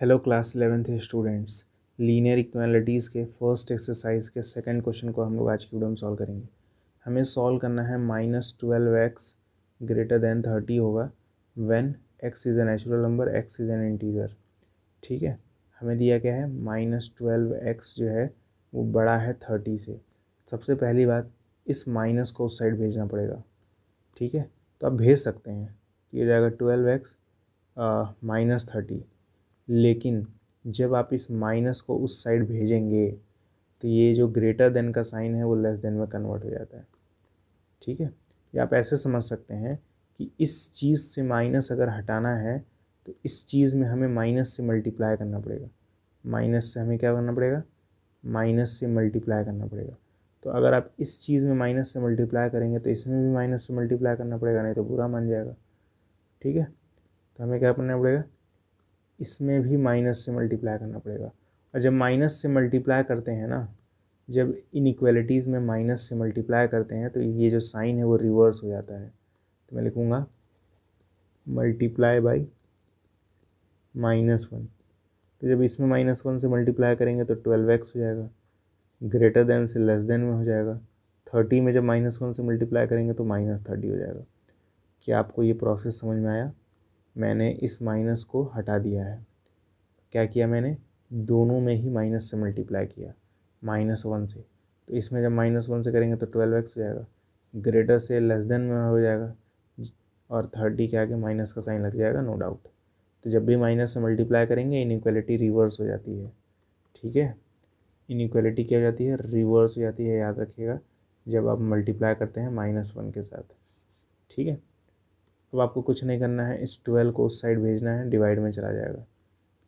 Hello class 11th students, linear equalities के first exercise के second question को हम लोग आज की वीडियो में सॉल्व करेंगे। हमें सॉल्व करना है -12x > 30 होगा when x is a natural number, x is an integer. ठीक है, हमें दिया क्या है -12x जो है वो बड़ा है 30 से। सबसे पहली बात, इस माइनस को उस साइड भेजना पड़ेगा। ठीक है, तो आप भेज सकते हैं, ये जाएगा 12x -30। लेकिन जब आप इस माइनस को उस साइड भेजेंगे तो ये जो ग्रेटर देन का साइन है वो लेस देन में कन्वर्ट हो जाता है। ठीक है, या आप ऐसे समझ सकते हैं कि इस चीज़ से माइनस अगर हटाना है तो इस चीज़ में हमें माइनस से मल्टीप्लाई करना पड़ेगा। माइनस से हमें क्या करना पड़ेगा? माइनस से मल्टीप्लाई करना पड़ेगा। तो अगर आप इस चीज़ में माइनस से मल्टीप्लाई करेंगे तो इसमें भी माइनस से मल्टीप्लाई करना पड़ेगा, नहीं तो बुरा मान जाएगा। ठीक है, तो हमें क्या करना पड़ेगा? इसमें भी माइनस से मल्टीप्लाई करना पड़ेगा। और जब माइनस से मल्टीप्लाई करते हैं ना, जब इनइक्वालिटीज़ में माइनस से मल्टीप्लाई करते हैं तो ये जो साइन है वो रिवर्स हो जाता है। तो मैं लिखूँगा मल्टीप्लाई बाई -1। तो जब इसमें -1 से मल्टीप्लाई करेंगे तो 12x हो जाएगा, ग्रेटर देन से लेस देन में हो जाएगा। 30 में जब -1 से मल्टीप्लाई करेंगे तो -30 हो जाएगा। क्या आपको ये प्रोसेस समझ में आया? मैंने इस माइनस को हटा दिया है। क्या किया मैंने? दोनों में ही माइनस से मल्टीप्लाई किया, -1 से। तो इसमें जब -1 से करेंगे तो 12x हो जाएगा, ग्रेटर से लेस देन में हो जाएगा, और 30 के आगे माइनस का साइन लग जाएगा, नो डाउट। तो जब भी माइनस से मल्टीप्लाई करेंगे इनइक्वालिटी रिवर्स हो जाती है। ठीक है, इनइक्वालिटी क्या हो जाती है? रिवर्स हो जाती है। याद रखिएगा, जब आप मल्टीप्लाई करते हैं -1 के साथ। ठीक है, अब आपको कुछ नहीं करना है, इस 12 को उस साइड भेजना है, डिवाइड में चला जाएगा।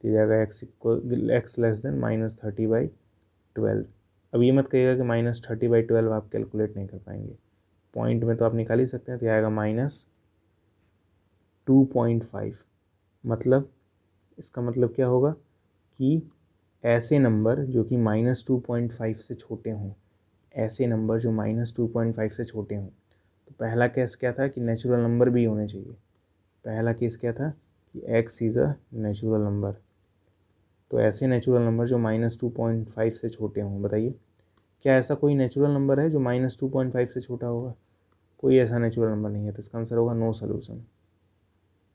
तो जाएगा x < -30/12। अब ये मत कहिएगा कि -30/12 आप कैलकुलेट नहीं कर पाएंगे, पॉइंट में तो आप निकाल ही सकते हैं। तो आएगा -2.5। मतलब इसका मतलब क्या होगा कि ऐसे नंबर जो कि -2.5 से छोटे हों, ऐसे नंबर जो -2.5 से छोटे हों। तो पहला केस क्या था? कि नेचुरल नंबर भी होने चाहिए। पहला केस क्या था? कि x is a natural number. तो ऐसे नेचुरल नंबर जो -2.5 से छोटे हों। बताइए, क्या ऐसा कोई नेचुरल नंबर है जो -2.5 से छोटा होगा? कोई ऐसा नेचुरल नंबर नहीं है। तो इसका आंसर होगा नो सॉल्यूशन।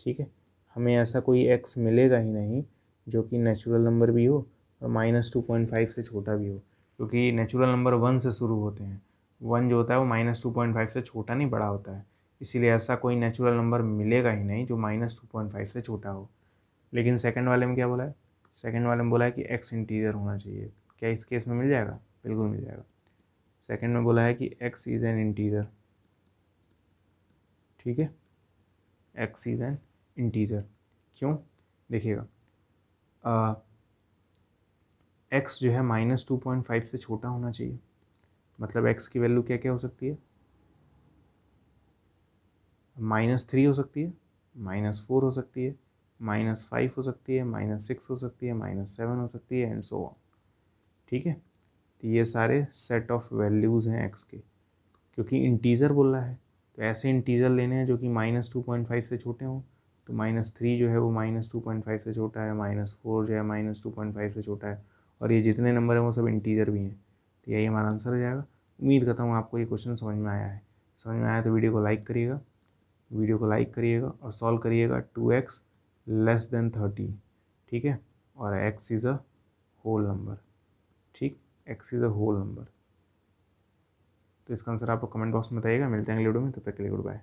ठीक है, हमें ऐसा कोई x मिलेगा ही नहीं जो कि नेचुरल नंबर भी हो और -2.5 से छोटा भी हो, क्योंकि नेचुरल नंबर 1 से शुरू होते हैं। 1 जो होता है वो -2.5 से छोटा नहीं, बड़ा होता है। इसीलिए ऐसा कोई नेचुरल नंबर मिलेगा ही नहीं जो -2.5 से छोटा हो। लेकिन सेकंड वाले में क्या बोला है? सेकंड वाले में बोला है कि x इंटीजर होना चाहिए। क्या इस केस में मिल जाएगा? बिल्कुल मिल जाएगा। सेकंड में बोला है कि x इज़ एन इंटीजर। ठीक है, x इज़ एन इंटीजर। क्यों? देखिएगा, x जो है -2.5 से छोटा होना चाहिए। मतलब x की वैल्यू क्या क्या हो सकती है? -3 हो सकती है, -4 हो सकती है, -5 हो सकती है, -6 हो सकती है, -7 हो सकती है, एंड सो ऑन। ठीक है, तो ये सारे सेट ऑफ वैल्यूज़ हैं x के। क्योंकि इंटीजर बोल रहा है तो ऐसे इंटीजर लेने हैं जो कि -2.5 से छोटे हों। तो -3 जो है वो -2.5 से छोटा है, -4 जो है -2.5 से छोटा है, और ये जितने नंबर हैं वो सब इंटीजर भी हैं। तो यही हमारा आंसर हो जाएगा। उम्मीद करता हूँ आपको ये क्वेश्चन समझ में आया है। समझ में आया तो वीडियो को लाइक करिएगा, और सॉल्व करिएगा 2x < 30। ठीक है, और x is a whole number. ठीक, x is a whole number. तो इसका आंसर आपको कमेंट बॉक्स में बताइएगा। मिलते हैं अगले वीडियो में, तब तक के लिए गुड बाय।